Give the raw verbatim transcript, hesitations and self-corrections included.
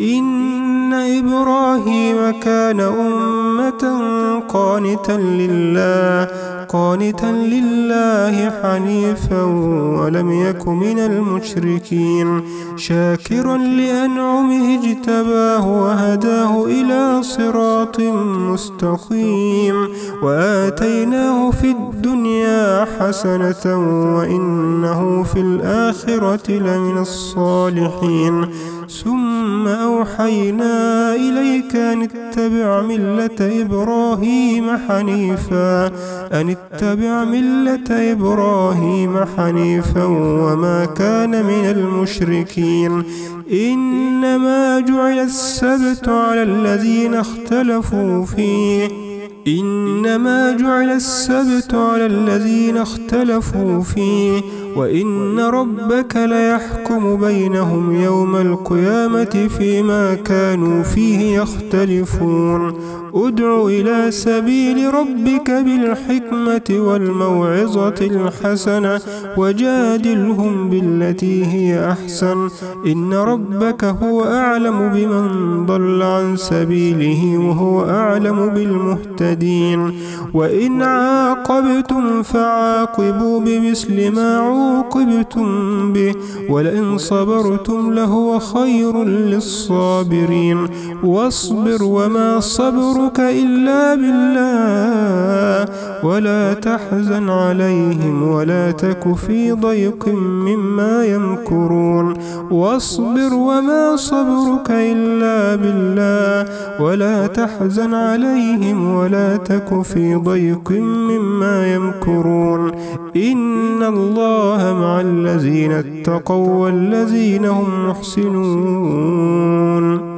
إن إبراهيم كان أمة قانتا لله قانتا لله حنيفا ولم يك من المشركين شاكرا لأنعمه اجتباه وهداه إلى صراط مستقيم وآتيناه في الدنيا حسنة وإنه في الآخرة لمن الصالحين ثم أوحينا إليك أن اتبع ملة إبراهيم حنيفا أن اتبع ملة إبراهيم حنيفا وما كان من المشركين إنما جعل السبت على الذين اختلفوا فيه إنما جعل السبت على الذين اختلفوا فيه وإن ربك ليحكم بينهم يوم القيامة فيما كانوا فيه يختلفون ادع إلى سبيل ربك بالحكمة والموعظة الحسنة وجادلهم بالتي هي أحسن إن ربك هو أعلم بمن ضل عن سبيله وهو أعلم بالمهتدين وإن عاقبتم فعاقبوا بمثل ما عوقبتم به ولئن صبرتم لهو خير للصابرين واصبر وما صبرك إلا بالله ولا تحزن عليهم ولا تك في ضيق مما يمكرون واصبر وما صبرك إلا بالله ولا تحزن عليهم ولا لا تك في ضيق مما يمكرون إن الله مع الذين اتقوا والذين هم محسنون.